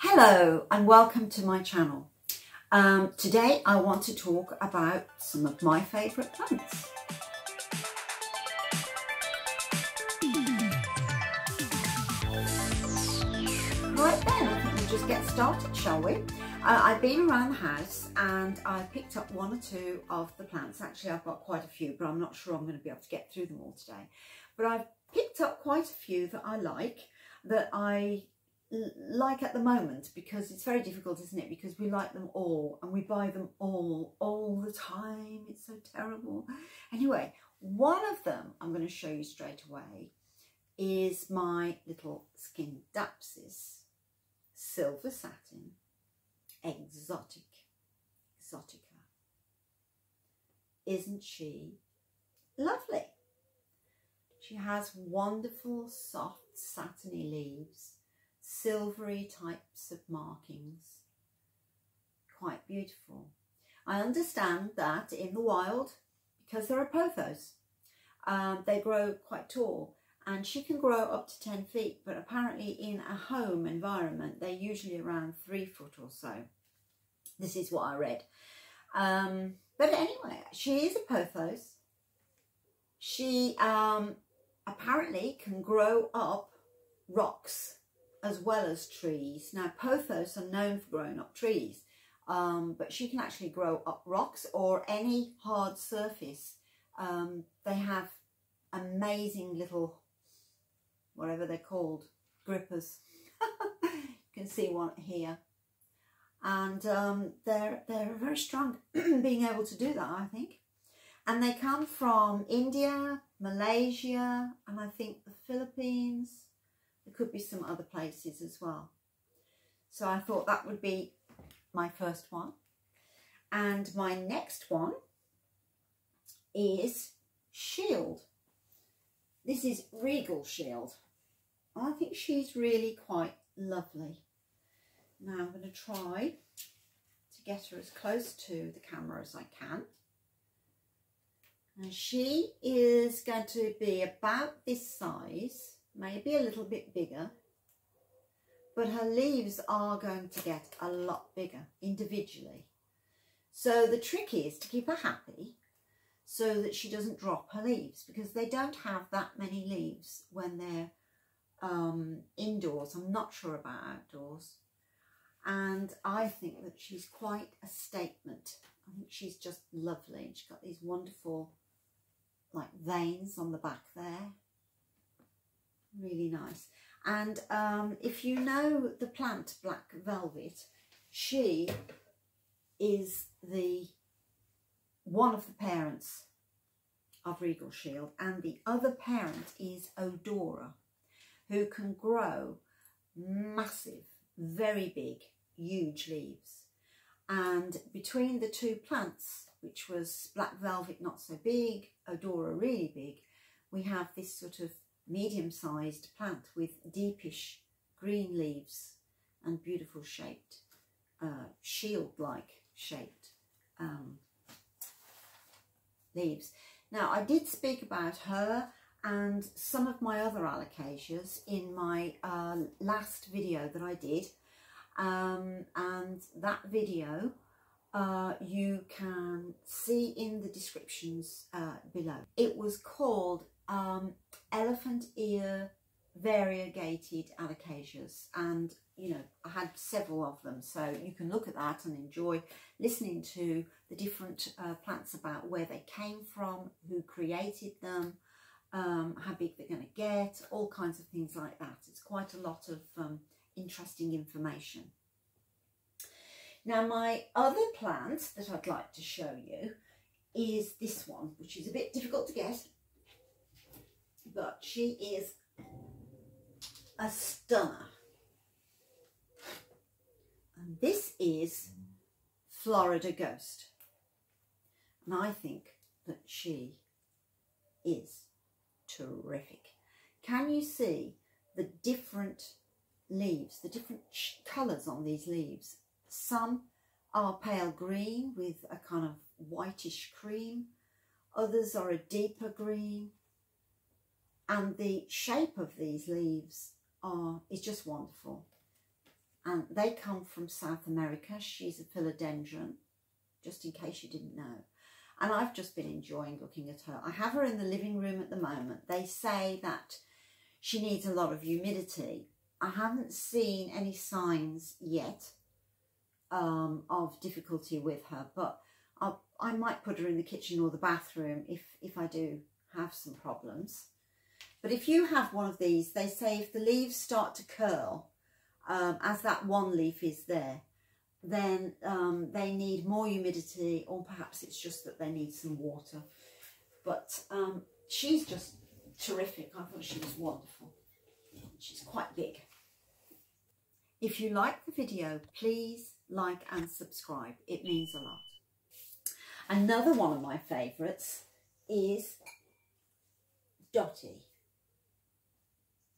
Hello and welcome to my channel. Today I want to talk about some of my favourite plants. Right then, I think we'll just get started, shall we? I've been around the house and I picked up one or two of the plants. Actually, I've got quite a few, but I'm not sure I'm going to be able to get through them all today. But I've picked up quite a few that I like, that I like at the moment, because it's very difficult, isn't it, because we like them all and we buy them all the time. It's so terrible. Anyway, one of them I'm going to show you straight away is my little Scindapsus silver satin exotica. Isn't she lovely? She has wonderful soft satiny leaves, silvery types of markings, quite beautiful. I understand that in the wild, because they're a pothos, they grow quite tall and she can grow up to 10 feet, but apparently in a home environment they're usually around 3 foot or so. This is what I read. But anyway, she is a pothos. She apparently can grow up rocks as well as trees. Now, pothos are known for growing up trees, but she can actually grow up rocks or any hard surface. They have amazing little, whatever they're called, grippers. You can see one here. And they're very strong being able to do that, I think. And they come from India, Malaysia, and I think the Philippines. There could be some other places as well. So I thought that would be my first one. And my next one is Shield. This is Regal Shield. I think she's really quite lovely. Now I'm going to try to get her as close to the camera as I can. And she is going to be about this size, maybe a little bit bigger, but her leaves are going to get a lot bigger individually. So the trick is to keep her happy so that she doesn't drop her leaves, because they don't have that many leaves when they're indoors. I'm not sure about outdoors. And I think that she's quite a statement. I think she's just lovely. She's got these wonderful like veins on the back there. Really nice. And if you know the plant Black Velvet, she is the one of the parents of Regal Shield, and the other parent is Odora, who can grow massive, very big, huge leaves. And between the two plants, which was Black Velvet not so big, Odora really big, we have this sort of medium-sized plant with deepish green leaves and beautiful shaped, shield-like shaped leaves. Now, I did speak about her and some of my other Alocasias in my last video that I did, and that video you can see in the descriptions below. It was called elephant ear variegated alocasias, and you know, I had several of them, so you can look at that and enjoy listening to the different plants, about where they came from, who created them, how big they're going to get, all kinds of things like that. It's quite a lot of interesting information. Now, my other plant that I'd like to show you is this one, which is a bit difficult to get, but she is a stunner. And this is Florida Ghost. And I think that she is terrific. Can you see the different leaves, the different colours on these leaves? Some are pale green with a kind of whitish cream. Others are a deeper green. And the shape of these leaves is just wonderful. and they come from South America. She's a philodendron, just in case you didn't know. And I've just been enjoying looking at her. I have her in the living room at the moment. They say that she needs a lot of humidity. I haven't seen any signs yet of difficulty with her, but I might put her in the kitchen or the bathroom if I do have some problems. But if you have one of these, they say if the leaves start to curl, as that one leaf is there, then they need more humidity, or perhaps it's just that they need some water. But she's just terrific. I thought she was wonderful. She's quite big. If you like the video, please like and subscribe. It means a lot. Another one of my favourites is Dotty,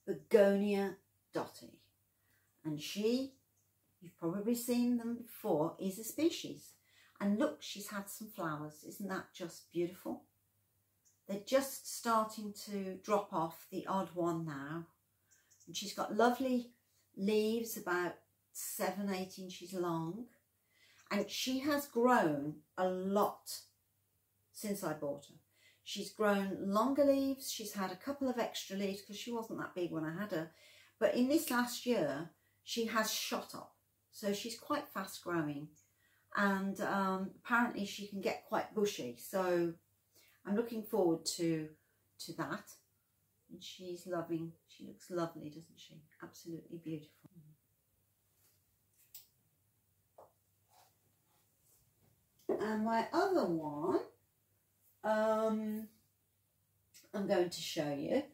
Begonia dotty, and she, you've probably seen them before, is a species. And look, she's had some flowers. Isn't that just beautiful? They're just starting to drop off, the odd one now. And she's got lovely leaves about 7-8 inches long. And she has grown a lot since I bought her. She's grown longer leaves. She's had a couple of extra leaves because she wasn't that big when I had her. But in this last year, she has shot up. So she's quite fast growing. And apparently she can get quite bushy. So I'm looking forward to that. And she's loving. She looks lovely, doesn't she? Absolutely beautiful. And my other one, I'm going to show you,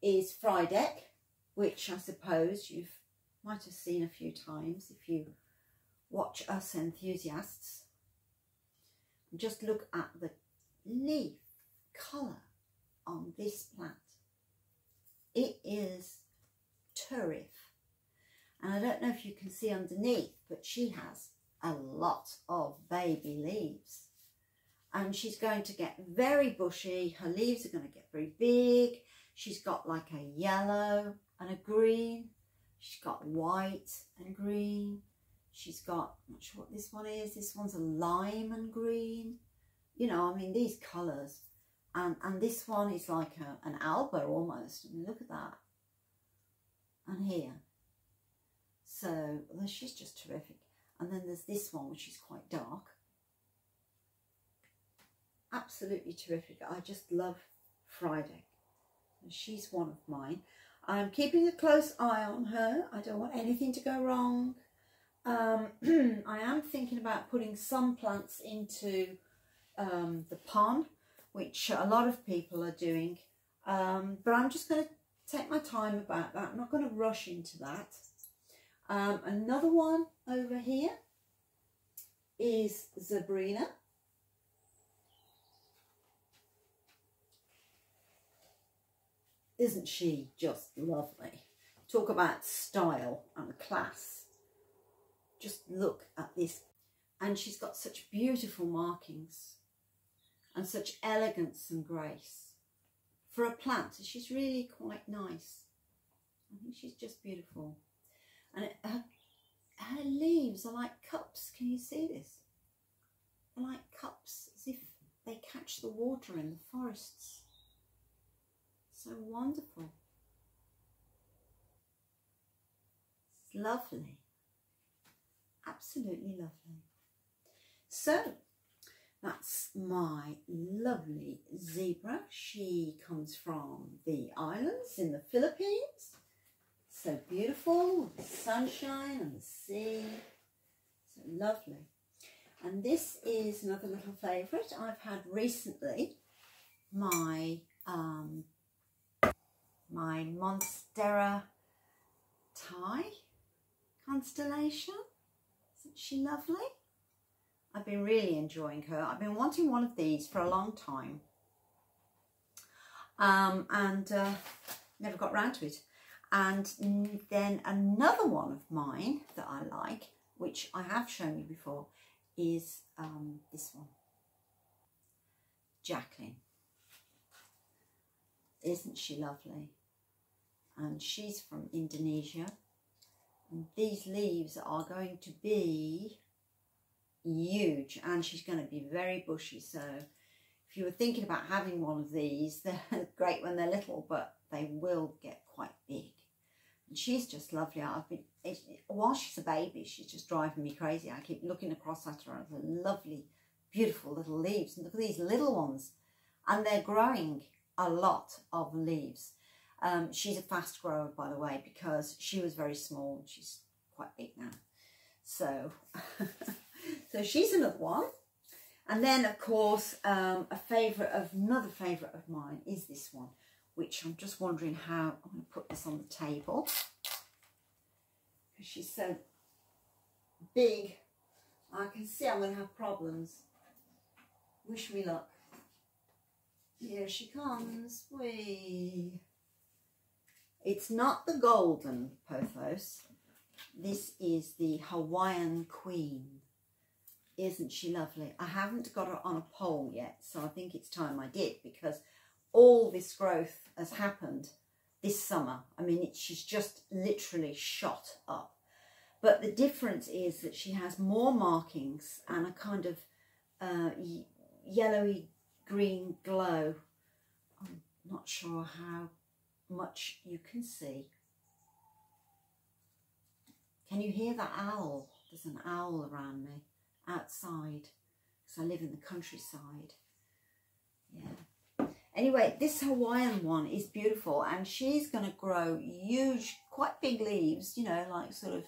is Frydeck, which I suppose you might have seen a few times if you watch us enthusiasts. Just look at the leaf colour on this plant. It is terrific. And I don't know if you can see underneath, but she has a lot of baby leaves, and she's going to get very bushy. Her leaves are going to get very big. She's got like a yellow and a green. She's got white and green. She's got, I'm not sure what this one is. This one's a lime and green. You know, I mean, these colours. And this one is like an alba almost. I mean, look at that. And here. So, well, she's just terrific. And then there's this one, which is quite dark. Absolutely terrific. I just love Frydeck. She's one of mine. I'm keeping a close eye on her. I don't want anything to go wrong. I am thinking about putting some plants into the pond, which a lot of people are doing. But I'm just going to take my time about that. I'm not going to rush into that. Another one over here is Sabrina. Isn't she just lovely? Talk about style and class. Just look at this. And she's got such beautiful markings and such elegance and grace. For a plant, she's really quite nice. I think she's just beautiful. And her leaves are like cups. Can you see this? They're like cups, as if they catch the water in the forests. So wonderful. It's lovely. Absolutely lovely. So that's my lovely zebra. She comes from the islands in the Philippines. So beautiful, the sunshine and the sea, so lovely. And this is another little favourite I've had recently, my my Monstera Thai constellation. Isn't she lovely? I've been really enjoying her. I've been wanting one of these for a long time, and never got round to it. And then another one of mine that I like, which I have shown you before, is this one, Jacqueline. Isn't she lovely? And she's from Indonesia. these leaves are going to be huge, and she's going to be very bushy. So if you were thinking about having one of these, they're great when they're little, but they will get quite big. And she's just lovely. While she's a baby, she's just driving me crazy. I keep looking across at her, at the lovely, beautiful little leaves. And look at these little ones. And they're growing a lot of leaves. She's a fast grower, by the way, because she was very small and she's quite big now. So, so she's another one. And then, of course, another favourite of mine is this one, which I'm just wondering how I'm going to put this on the table, because she's so big. I can see I'm going to have problems. Wish me luck. Here she comes. Whee! It's not the golden pothos. This is the Hawaiian Queen. Isn't she lovely? I haven't got her on a pole yet, so I think it's time I did, because all this growth has happened this summer. I mean, she's just literally shot up. But the difference is that she has more markings and a kind of yellowy green glow. I'm not sure how much you can see. Can you hear that owl? There's an owl around me outside, because I live in the countryside. Yeah. Anyway, this Hawaiian one is beautiful, and she's going to grow huge, quite big leaves, you know, like sort of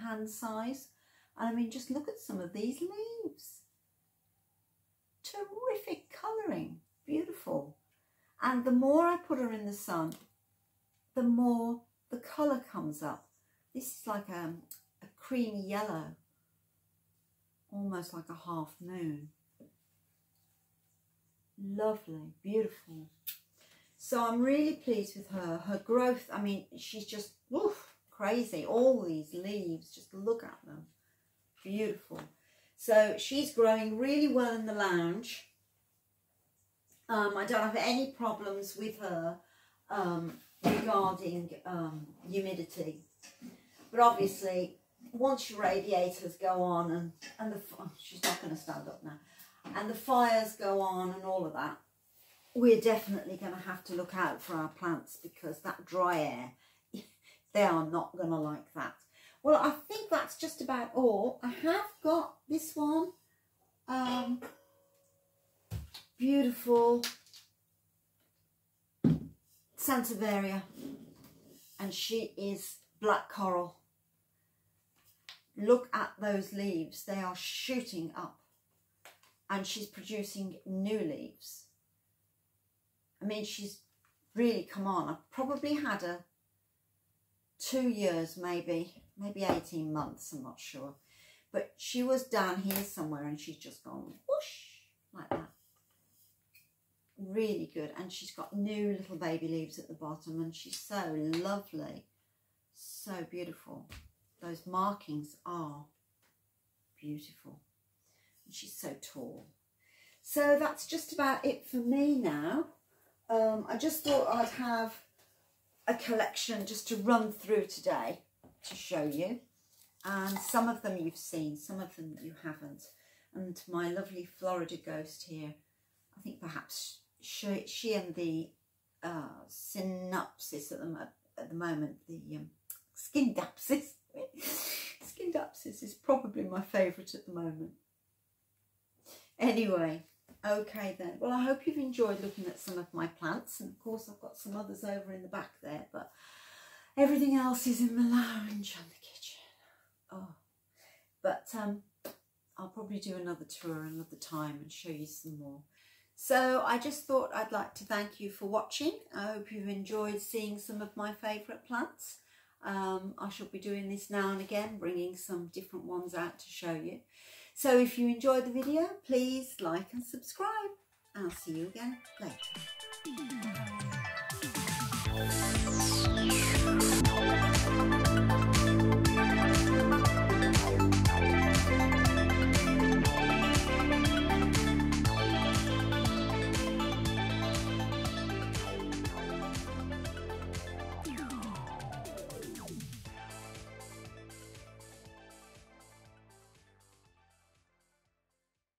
hand size. And I mean, just look at some of these leaves. Terrific colouring, beautiful. And the more I put her in the sun, the more the colour comes up. This is like a creamy yellow, almost like a half moon. Lovely, beautiful. So I'm really pleased with her. Her growth, I mean, she's just woof, crazy. All these leaves, just look at them. Beautiful. So she's growing really well in the lounge. I don't have any problems with her regarding humidity. But obviously, once your radiators go on and the she's not going to stand up now, and the fires go on and all of that, we're definitely going to have to look out for our plants, because that dry air, they are not going to like that. Well, I think that's just about all. I have got this one. Beautiful sansevieria, and she is black coral. Look at those leaves, they are shooting up, and she's producing new leaves. I mean, she's really come on. I've probably had her 2 years, maybe 18 months, I'm not sure, but she was down here somewhere and she's just gone whoosh like that. Really good. And she's got new little baby leaves at the bottom, and she's so lovely, so beautiful. Those markings are beautiful, and she's so tall. So that's just about it for me now. I just thought I'd have a collection just to run through today to show you, and some of them you've seen, some of them you haven't. And my lovely Florida ghost here, I think perhaps she and the Scindapsus at the moment, the Scindapsus. Scindapsus is probably my favourite at the moment. Anyway, okay then. Well, I hope you've enjoyed looking at some of my plants, and of course I've got some others over in the back there, but everything else is in the lounge and the kitchen. Oh, but I'll probably do another tour another time and show you some more. So I just thought I'd like to thank you for watching. I hope you've enjoyed seeing some of my favourite plants. I shall be doing this now and again, bringing some different ones out to show you. So if you enjoyed the video, please like and subscribe. I'll see you again later.